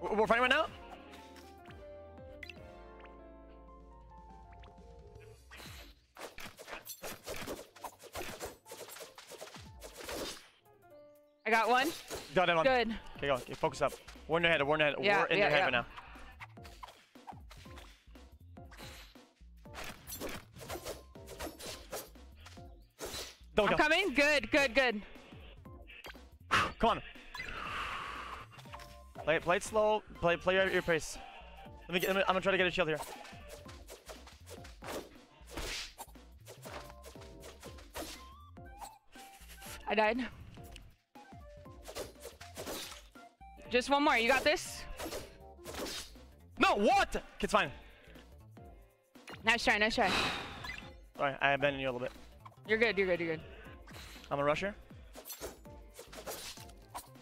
We're fighting right now? I got one. Got that one. Good. Okay, go. Okay, focus up. We're in their head. We're in their head. Yeah, we're in their head right now. Don't I'm go. Coming. Good, good, good. Come on. Play it slow. Play at your pace. I'm gonna try to get a shield here. I died. Just one more. You got this. No, what? Okay, it's fine. Nice try. Nice try. All right, I abandoned you a little bit. You're good. You're good. You're good. I'm a rusher.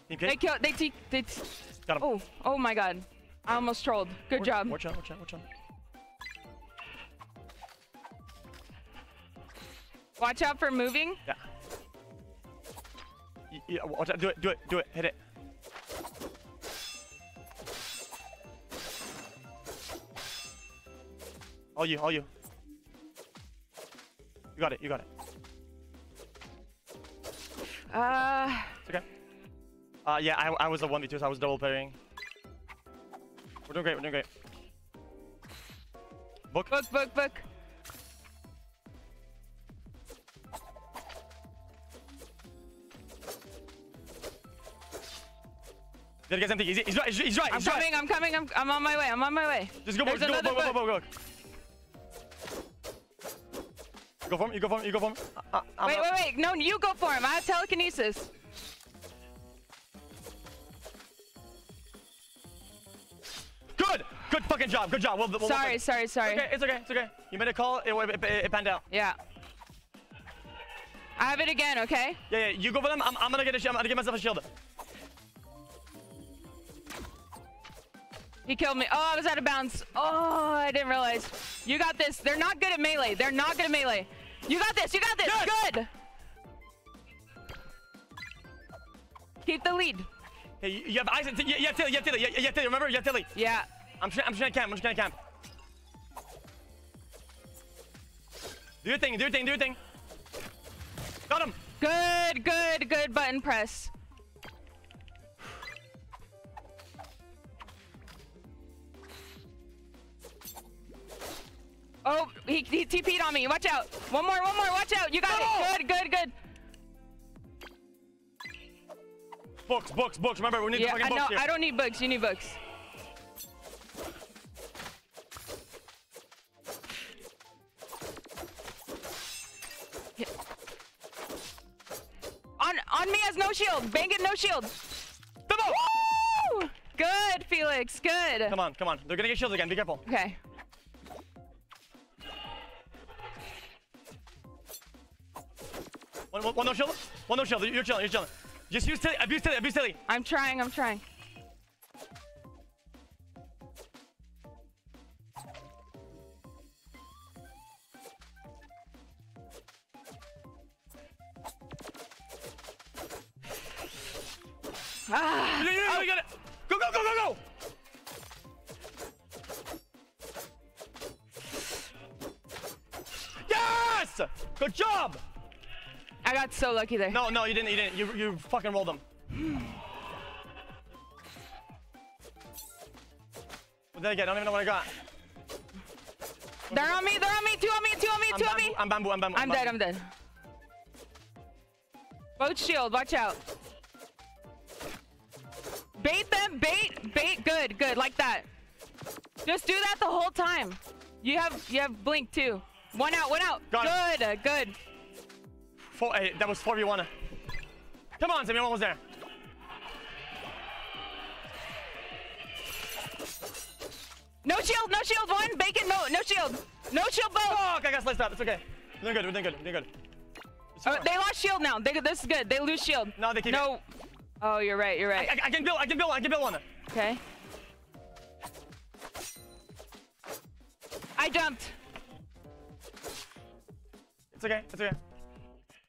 They killed. They got him. Oh, oh my God! I almost trolled. Good job. Watch out! Watch out! Watch out! Watch out for moving. Yeah. Yeah. Watch out. Do it! Do it! Do it! Hit it! All you! All you! You got it! You got it! It's okay. Yeah, I was a 1v2, so I was double parrying. We're doing great, we're doing great. Book. Book, book, book. That guy's empty. He's right, he's right. I'm coming, I'm coming, I'm on my way, I'm on my way. Just go, book, go, book, go, go. Go for him, you go for him, you go for him. Wait, wait, wait. No, you go for him. I have telekinesis. Good fucking job. Good job. We'll sorry, look. Sorry, sorry. It's okay, it's okay. It's okay. You made a call. It panned out. Yeah. I have it again. Okay. Yeah, yeah. You go for them. I'm gonna get a shield. I'm gonna get myself a shield. He killed me. Oh, I was out of bounds. Oh, I didn't realize. You got this. They're not good at melee. They're not good at melee. You got this. You got this. Good. Good. Keep the lead. Hey, you have eyes. You have Tilly. You have Tilly. You have Tilly. Remember? You have Tilly. Yeah. I'm just gonna camp, I'm just gonna camp. Do your thing, do your thing, do your thing. Got him! Good, good, good button press. Oh, he TP'd on me, watch out. One more, watch out, you got it. Good, good, good. Books, books, books, remember we need the fucking books here. I don't need books, you need books. On me has no shield. Bang it, no shield. Woo! Good, Felix. Good. Come on, come on. They're gonna get shields again. Be careful. Okay. One no shield. One no shield. You're chilling. You're chilling. Just use Tilly. Abuse Tilly. Abuse Tilly. I'm trying. I'm trying. Ah! Oh. Go, go, go, go, go! Yes! Good job! I got so lucky there. No, no, you didn't. You didn't. You fucking rolled them. What did I get? I don't even know what I got. They're on me. They're on me. Two on me. Two on me. Two on me. I'm bamboo. I'm bamboo. I'm dead. I'm dead. Boat shield. Watch out. Bait them, bait, bait, good, good, like that. Just do that the whole time. You have blink too. One out, one out. Got good, good. Four, hey, that was 4v1. Come on, Sammy, almost there. No shield, one, bacon, no shield. No shield, both. Oh, I got sliced up, it's okay. We're doing good, we're doing good, we're doing good. They lost shield now, this is good, they lose shield. No, they keep it. Oh, you're right, you're right. I can build, I can build, I can build on it. Okay. I jumped. It's okay, it's okay.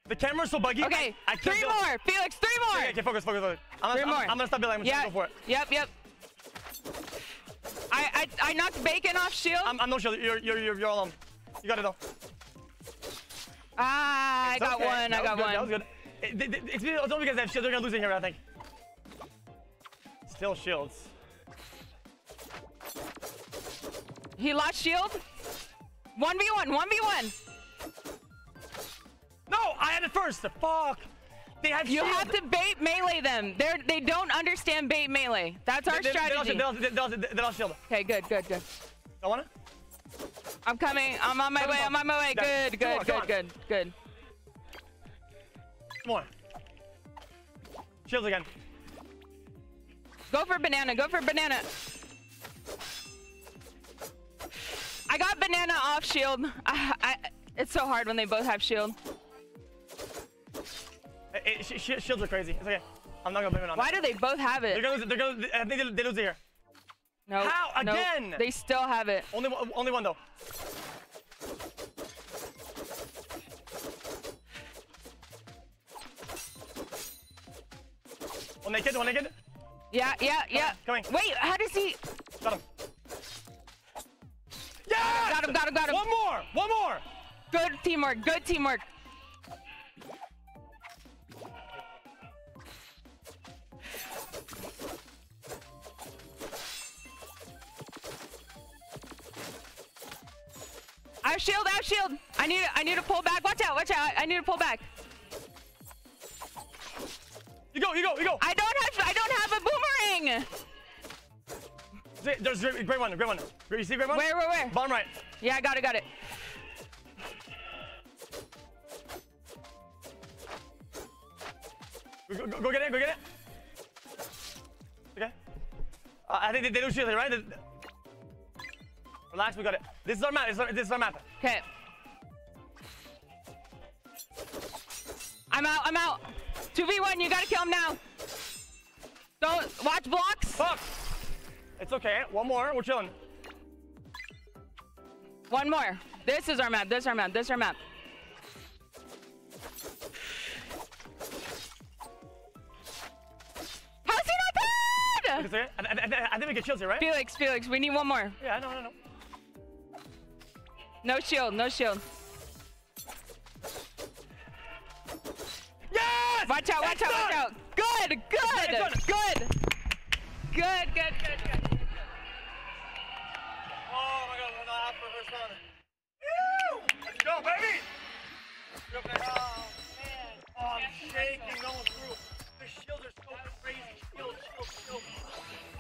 The camera's so buggy. Okay, I can't three build. More, Felix, three more. Okay, okay, focus, focus, focus. I'm gonna stop building, I'm just gonna go for it. Yep, yep. I knocked Bacon off shield. I'm not sure. You're alone. You got it off. Ah, it's I got one. I got one. That was good. It's only because they have shield. They're gonna lose it here, I think. Still shields. He lost shield. 1v1. 1v1. No, I had it first. The fuck. They have shield. You have to bait melee them. They don't understand bait melee. That's our strategy. They lost shield. Okay, good, good, good. I want it. I'm coming. I'm on my way. I'm on my way. Good, good, good, good, good. Come on. Shields again. Go for banana. Go for banana. I got banana off shield. It's so hard when they both have shield. Shields are crazy. It's okay. I'm not gonna blame it on them. Why do they both have it? They're gonna lose it. They're gonna. I think they lose it here. No. Nope. How again? Nope. They still have it. Only one though. One naked. One naked. Yeah. Yeah. Yeah. Coming. Wait. How does he? Got him. Yeah. Got him. Got him. Got him. One more. One more. Good teamwork. Good teamwork. Out shield, out shield. I need to pull back. Watch out, watch out. I need to pull back. You go, you go, you go. I don't have a boomerang. There's a great one, great one. You see great one? Where? Bottom right. Yeah, I got it, got it. Go get it, go get it. Okay. I think they don't shield it, right? Relax, we got it. This is our map. This is our map. Okay. I'm out. I'm out. 2v1. You gotta kill him now. Don't watch blocks. Fuck. It's okay. One more. We're chilling. One more. This is our map. This is our map. This is our map. How's he not dead? I think we get shields here, right? Felix. We need one more. Yeah. No. No shield, no shield. Yes! Watch out, watch out, watch out. Good, good, good. Good. Oh my god, we're not out for the first round. Let's go, baby! Oh man. Oh, I'm shaking, no one's through. The shields are so crazy. Shield.